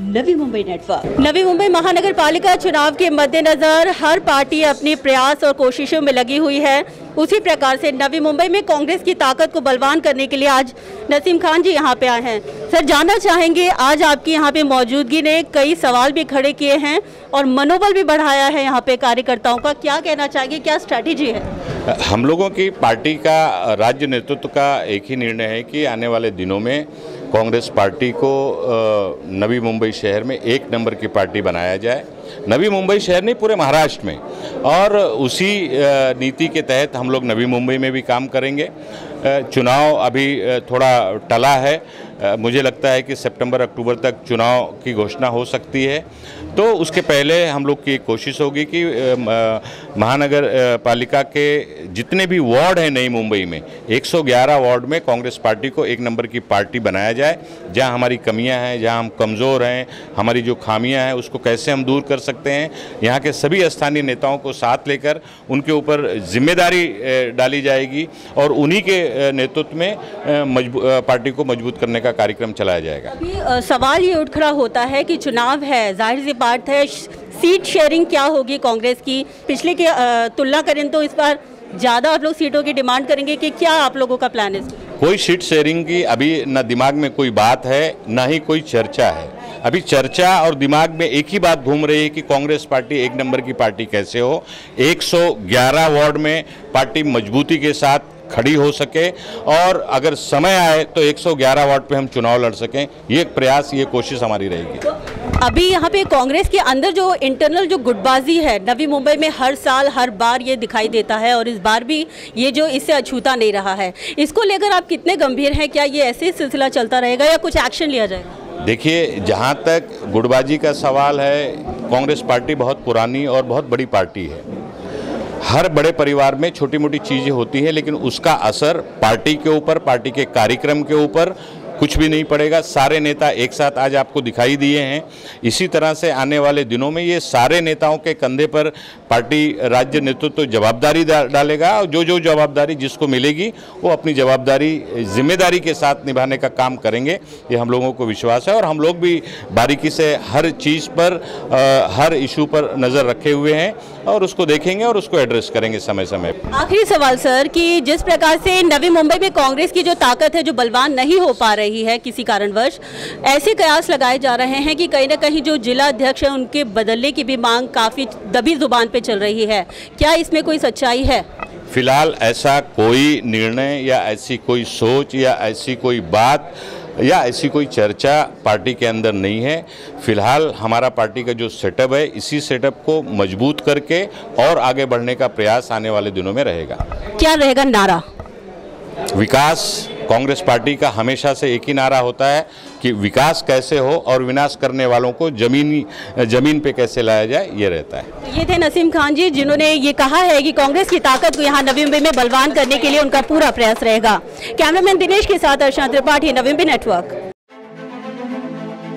नवी Mumbai network. Navi Mumbai महानगर पालिका चुनाव के मद्देनजर हर पार्टी अपने प्रयास और कोशिशों में लगी हुई है। उसी प्रकार से नवी मुंबई में कांग्रेस की ताकत को बलवान करने के लिए आज नसीम खान जी यहाँ पे आए हैं। सर, जानना चाहेंगे आज आपकी यहाँ पे मौजूदगी ने कई सवाल भी खड़े किए हैं और मनोबल भी बढ़ाया है यहाँ पे कार्यकर्ताओं का, क्या कहना चाहेंगे, क्या स्ट्रैटेजी है? हम लोगों की पार्टी का, राज्य नेतृत्व का एक ही निर्णय है कि आने वाले दिनों में कांग्रेस पार्टी को नवी मुंबई शहर में एक नंबर की पार्टी बनाया जाए, नवी मुंबई शहर नहीं पूरे महाराष्ट्र में। और उसी नीति के तहत हम लोग नवी मुंबई में भी काम करेंगे। चुनाव अभी थोड़ा टला है, मुझे लगता है कि सितंबर अक्टूबर तक चुनाव की घोषणा हो सकती है, तो उसके पहले हम लोग की कोशिश होगी कि महानगर पालिका के जितने भी वार्ड हैं नई मुंबई में 111 वार्ड में कांग्रेस पार्टी को एक नंबर की पार्टी बनाया जाए। जहां हमारी कमियां हैं, जहां हम कमज़ोर हैं, हमारी जो खामियां हैं उसको कैसे हम दूर कर सकते हैं, यहाँ के सभी स्थानीय नेताओं को साथ लेकर उनके ऊपर जिम्मेदारी डाली जाएगी और उन्हीं के नेतृत्व में पार्टी को मजबूत करने का कार्यक्रम चलाया जाएगा। अभी सवाल ये उठ खड़ा होता है कि चुनाव है, जाहिर सी बात है, सीट शेयरिंग क्या होगी कांग्रेस की? पिछले की तुलना करें तो इस बार ज़्यादा आप लोग सीटों की डिमांड करेंगे कि क्या आप लोगों का प्लान है? कोई सीट शेयरिंग की अभी ना दिमाग में कोई बात है, ना ही कोई चर्चा है। अभी चर्चा और दिमाग में एक ही बात घूम रही है कि कांग्रेस पार्टी एक नंबर की पार्टी कैसे हो, 111 वार्ड में पार्टी मजबूती के साथ खड़ी हो सके और अगर समय आए तो 111 वार्ड पे हम चुनाव लड़ सकें। ये प्रयास, ये कोशिश हमारी रहेगी। अभी यहाँ पे कांग्रेस के अंदर जो इंटरनल जो गुटबाजी है नवी मुंबई में हर साल हर बार ये दिखाई देता है और इस बार भी ये जो इससे अछूता नहीं रहा है, इसको लेकर आप कितने गंभीर हैं? क्या ये ऐसे सिलसिला चलता रहेगा या कुछ एक्शन लिया जाएगा? देखिए, जहाँ तक गुटबाजी का सवाल है, कांग्रेस पार्टी बहुत पुरानी और बहुत बड़ी पार्टी है। हर बड़े परिवार में छोटी मोटी चीज़ें होती हैं, लेकिन उसका असर पार्टी के ऊपर, पार्टी के कार्यक्रम के ऊपर कुछ भी नहीं पड़ेगा। सारे नेता एक साथ आज आपको दिखाई दिए हैं। इसी तरह से आने वाले दिनों में ये सारे नेताओं के कंधे पर पार्टी, राज्य नेतृत्व जवाबदारी डालेगा और जो जवाबदारी जिसको मिलेगी वो अपनी जवाबदारी जिम्मेदारी के साथ निभाने का काम करेंगे। ये हम लोगों को विश्वास है और हम लोग भी बारीकी से हर चीज़ पर, हर इशू पर नज़र रखे हुए हैं और उसको देखेंगे और उसको एड्रेस करेंगे समय समय पर। आखिरी सवाल सर, कि जिस प्रकार से नवी मुंबई में कांग्रेस की जो ताकत है, जो बलवान नहीं हो पा ही है किसी कारणवश, ऐसे कयास लगाए जा रहे हैं कि कहीं ना कहीं जो जिला अध्यक्ष हैं उनके बदलने की भी मांग काफी दबी जुबान पे चल रही है, क्या इसमें कोई सच्चाई है? फिलहाल ऐसा कोई निर्णय या ऐसी कोई सोच या ऐसी कोई बात या ऐसी कोई चर्चा पार्टी के अंदर नहीं है। फिलहाल हमारा पार्टी का जो सेटअप है, इसी सेटअप को मजबूत करके और आगे बढ़ने का प्रयास आने वाले दिनों में रहेगा। क्या रहेगा नारा? विकास। कांग्रेस पार्टी का हमेशा से एक ही नारा होता है कि विकास कैसे हो और विनाश करने वालों को जमीन पे कैसे लाया जाए, ये रहता है। ये थे नसीम खान जी, जिन्होंने ये कहा है कि कांग्रेस की ताकत को यहाँ नवी मुंबई में बलवान करने के लिए उनका पूरा प्रयास रहेगा। कैमरामैन दिनेश के साथ अर्शाद त्रिपाठी, नवी मुंबई नेटवर्क।